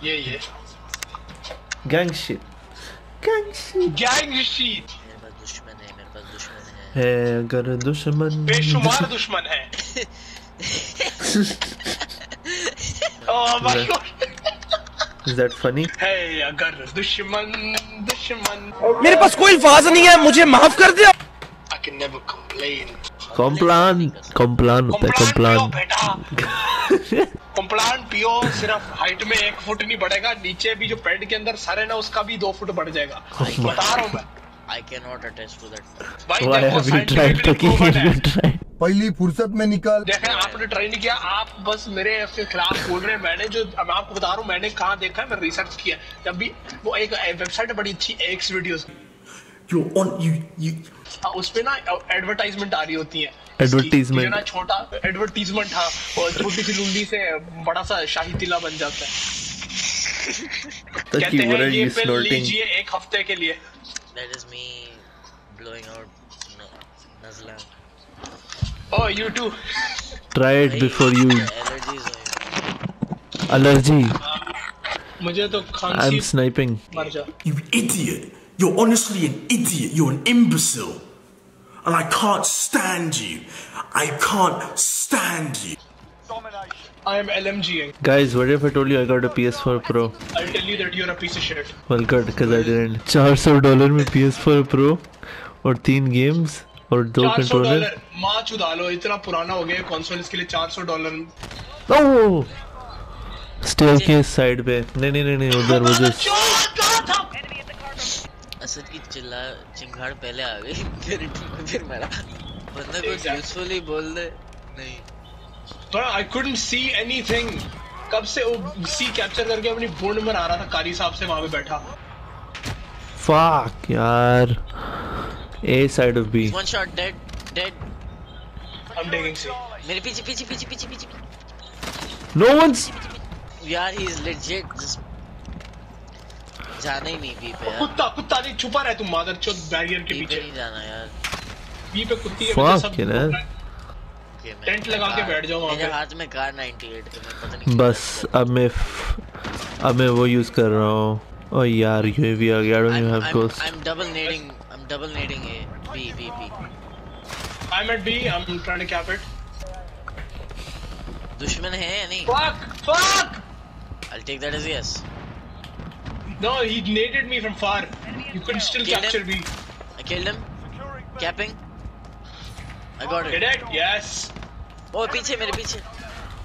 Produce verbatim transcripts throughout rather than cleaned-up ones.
Yeah, yeah. Gang shit. Gang shit. Gang shit. है अगर दुश्मन बेशुमार दुश्मन है Oh my god. Is that funny? Hey अगर दुश्मन दुश्मन मेरे पास कोई अल्फाज नहीं है मुझे माफ कर दे I can never complain. Complain complain complain Complan पियो सिर्फ हाइट में एक फुट नहीं बढ़ेगा नीचे भी जो पेट के अंदर सर है ना उसका भी दो फुट बढ़ जाएगा बता रहा हूं मैं I cannot attest to that. Why have you tried to keep it? पहली फुर्सत में निकाल। देखा आपने ट्राई नहीं किया आप बस मेरे के खिलाफ बोल रहे हैं मैंने जो मैं आपको बता रहा हूँ मैंने कहाँ देखा है मैं रिसर्च किया जब भी वो एक वेबसाइट बड़ी अच्छी एक्स वीडियोस जो ऑन यू यू उसपे ना एडवर्टाइजमेंट आ रही होती है एडवर्टाइजमेंट ना छोटा एडवर्टाइजमेंट हाँ और छोटी सी लुंडी से बड़ा सा शाही किला बन जाता है कहते हैं ये पेन लीजिए एक हफ्ते के लिए That is me blowing out no, Nazlan. Oh, you too. Try it I before you. Allergy. Uh, I'm sniping. You idiot. You're honestly an idiot. You're an imbecile. And I can't stand you. I can't stand you. I am L M G. Guys, what if I told you I got a P S four Pro? I'll tell you that you're a piece of shit. Well, good, because I didn't. four hundred dollars में P S four Pro और तीन games और दो controller. माँ चुदा लो इतना पुराना हो गया console इसके लिए four hundred dollars. Oh, staircase side पे. नहीं नहीं नहीं उधर वो जो. असद की चिल्ला चिंगाड़ पहले आ गई फिर फिर मेरा बंदा कुछ usefully बोल दे नहीं. But I couldn't see anything. कब से वो सी कैप्चर करके अपनी बोर्ड में आ रहा था कारी साहब से वहाँ पे बैठा। Fuck यार। A side of B. One shot dead, dead. I'm taking C. मेरे पीछे पीछे पीछे पीछे पीछे। No one's. यार he is legit. जाना ही नहीं B पे। कुत्ता कुत्ता नहीं छुपा रहे तुम मादर चोद बैरियर के पीछे। नहीं जाना यार। B पे कुत्ती है मेरे सब। Fuck यार। टेंट लगा के बैठ जाओ वहाँ पे हाथ में कार ninety-eight तो मैं पता नहीं बस अब मैं अब मैं वो यूज़ कर रहा हूँ ओ यार ये भी आ गया I don't have ghost I'm double nading I'm double nading A B B B I'm at B I'm trying to cap it दुश्मन है या नहीं fuck fuck I'll take that as a yes no he naded me from far you could still capture B I killed him capping I got it. Did it? Yes. Oh, पीछे मेरे पीछे.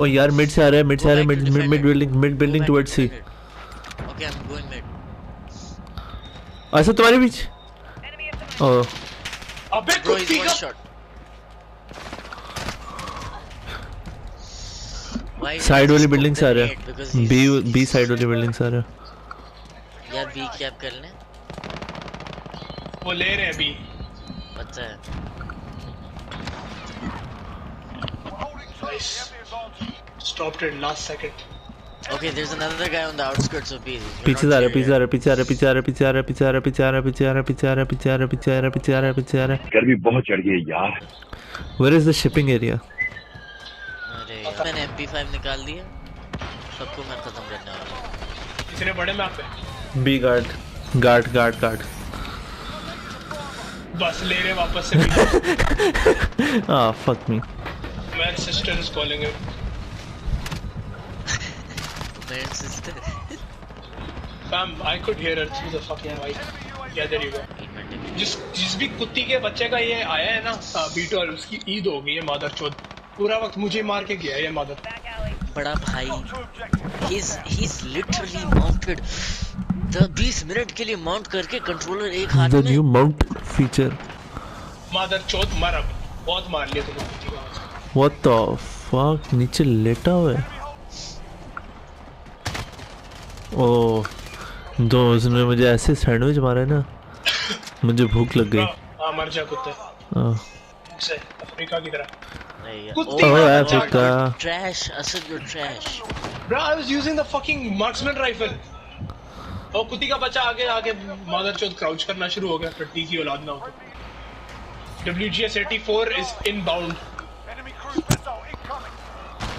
Oh यार mid से आ रहा है mid से आ रहा है mid mid mid building mid building towards C. Okay, I'm going mid. ऐसा तुम्हारे बीच? Oh. अबे कुत्ती का. Side वाली building से आ रहा है. B B side वाली building से आ रहा है. यार B क्या आप कर लें? वो ले रहे हैं B. पता है. Nice. Stopped it last second. Okay, there's another guy on the outskirts of B. Piche aa raha, piche aa raha, piche aa raha, piche aa raha, piche aa raha, piche aa raha, piche aa raha, piche aa raha, piche aa raha, piche aa raha, piche aa raha, piche aa raha, piche aa raha. Garmi bahut chadh gayi hai yaar. Where is the shipping area? Arey, maine M P five nikal di hai. Sabko main khatam karne wala hu. Kitne bade map pe? B guard, guard, guard, guard. Bas le rahe wapas se. Ah, fuck me. My sister is calling him. My sister. Fam, I could hear her through the fucking mic. Yeah, there you go. जिस जिस भी कुत्ती के बच्चे का ये आया है ना बीटल उसकी ईद हो गई है मादर चोद पूरा वक्त मुझे मार के गया है ये मादर बड़ा भाई he's he's literally mounted the twenty minute के लिए माउंट करके कंट्रोलर एक हाथ में the new mount feature मादर चोद मर अब बहुत मार लिया तुमने कुत्ती का What the fuck? नीचे लेटा हुआ है। Oh, दो उसने मुझे ऐसे सैंडविच मारे ना, मुझे भूख लग गई। हाँ मर जा कुत्ते। हाँ। से अफ्रीका की तरह। कुत्ते। Oh Africa. Trash, Asad you're trash. Bro, I was using the fucking marksman rifle. Oh कुत्ती का बच्चा आगे आगे मादरचोद क्राउच करना शुरू हो गया फट्टी की औलाद ना हो। W G S eighty-four is inbound.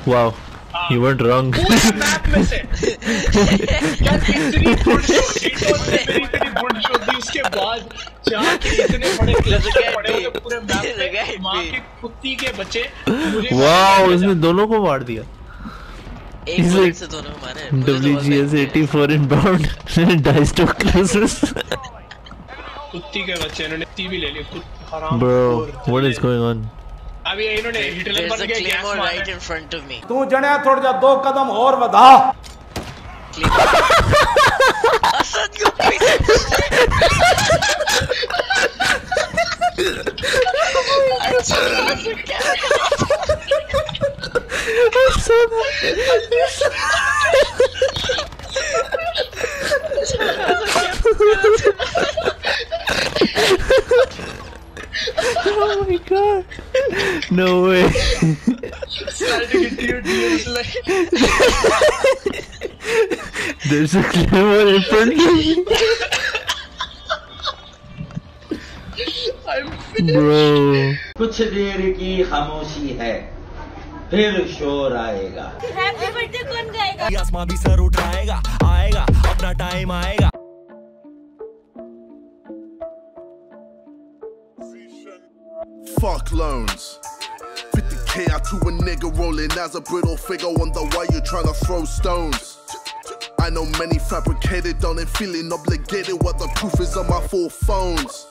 Wow, Uh, you weren't wrong. Whose map में से? यार इतनी bullshit, इतनी इतनी bullshit थी उसके बाद जहाँ के इतने बड़े cluster पड़े हुए पूरे map पे माँ के कुत्ती के बच्चे मुझे वाव इसने दोनों को मार दिया. एक गोल से दोनों को मारे. W G S eighty-four inbound dice to classes. कुत्ती के बच्चे इन्होंने टीवी ले ली कुत्ती हराम. Bro, what is going on? अभी इन्होंने हिटलर बन गए गैस मार right in front of me. तू जने थोड़ा जा दो कदम और बढ़ा. असद क्यों पीछे? Oh my god! No way! There's a clever in front of me! I'm finished! Bro! कुछ देर की खामोशी है, फिर शोर आएगा. Happy birthday कौन गाएगा? आसमान भी सर उठाएगा, आएगा, अपना टाइम आएगा. Fuck loans. fifty K out to a nigga rolling as a brittle figure. Wonder why you tryna throw stones. I know many fabricated, done and feeling obligated. What the proof is on my four phones.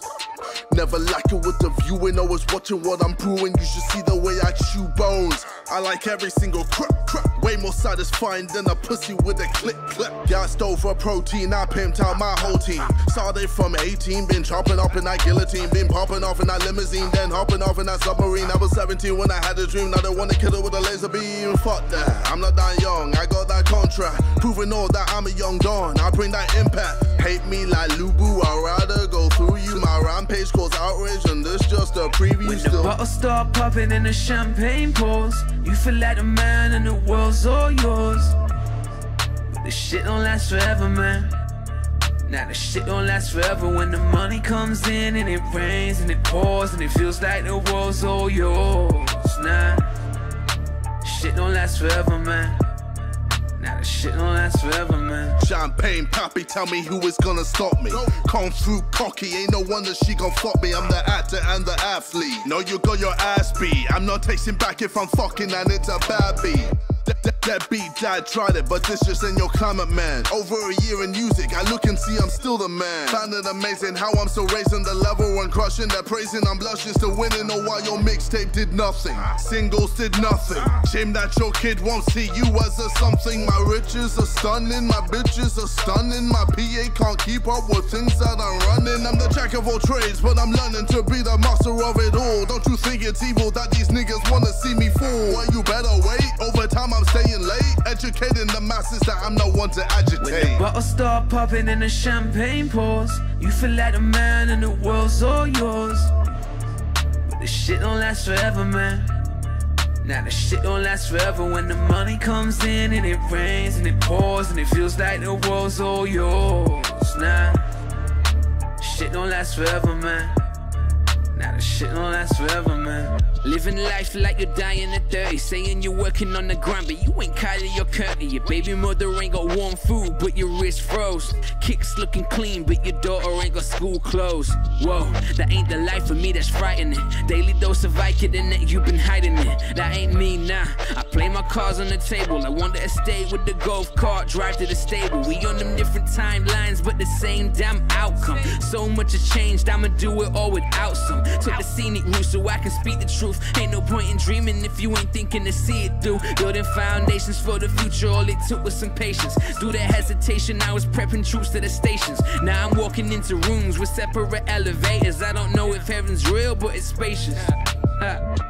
Never lack it with the viewing, always watching what I'm brewing. You should see the way I chew bones. I like every single crap, crap. Way more satisfying than a pussy with a clip, clip. Yeah, I stole for protein, I pimped out my whole team. Started from eighteen, been chopping up in that guillotine. Been popping off in that limousine, then hopping off in that submarine. I was seventeen when I had a dream, now they wanna kill it with a laser beam. Fuck that, I'm not that young, I got that contract. Proving all that I'm a young don, I bring that impact. Hate me like Lubu, I'd rather go through you. My rampage cause outrage and this just a preview. When the bottles start popping and the champagne pours, you feel like the man and the world's all yours. But this shit don't last forever, man. Now this shit don't last forever. When the money comes in and it rains and it pours, and it feels like the world's all yours. Nah, shit don't last forever, man. Now this shit don't last forever, man. Champagne poppy, tell me who is gonna stop me. Come through cocky, ain't no wonder she gon' fuck me. I'm the actor and the athlete. No, you got your ass beat. I'm not texting back if I'm fucking and it's a bad beat. That beat, dad tried it, but this just ain't your climate, man. Over a year in music, I look and see I'm still the man. Found it amazing how I'm still raising the level and crushing that praising. I'm blushing, still winning, oh, while your mixtape did nothing. Singles did nothing. Shame that your kid won't see you as a something. My riches are stunning, my bitches are stunning. My P A can't keep up with things that I'm running. I'm the jack of all trades, but I'm learning to be the master of it all. Don't you think it's evil that these niggas wanna see me fall? Well, you better wait. Over time, I'm staying late, educating the masses that I'm no one to agitate. When the bottles start popping and the champagne pours, you feel like the man and the world's all yours. But this shit don't last forever, man. Now this shit don't last forever. When the money comes in and it rains and it pours, and it feels like the world's all yours. Nah, shit don't last forever, man. Now this shit don't last forever, man. Living life like you're dying at thirty, saying you're working on the grind, but you ain't Kylie or Curly. Your baby mother ain't got warm food, but your wrist froze. Kicks looking clean, but your daughter ain't got school clothes. Whoa, that ain't the life for me, that's frightening. Daily dose of Vicodin that you've been hiding in. That ain't me, nah. I play my cards on the table. I wander a state with the golf cart, drive to the stable. We on them different timelines, but the same damn outcome. So much has changed, I'ma do it all without some. Took the scenic route so I can speak the truth. Ain't no point in dreaming if you ain't thinking to see it through. Building foundations for the future, all it took was some patience. Through the hesitation, I was prepping troops to the stations. Now I'm walking into rooms with separate elevators. I don't know if heaven's real, but it's spacious. Uh.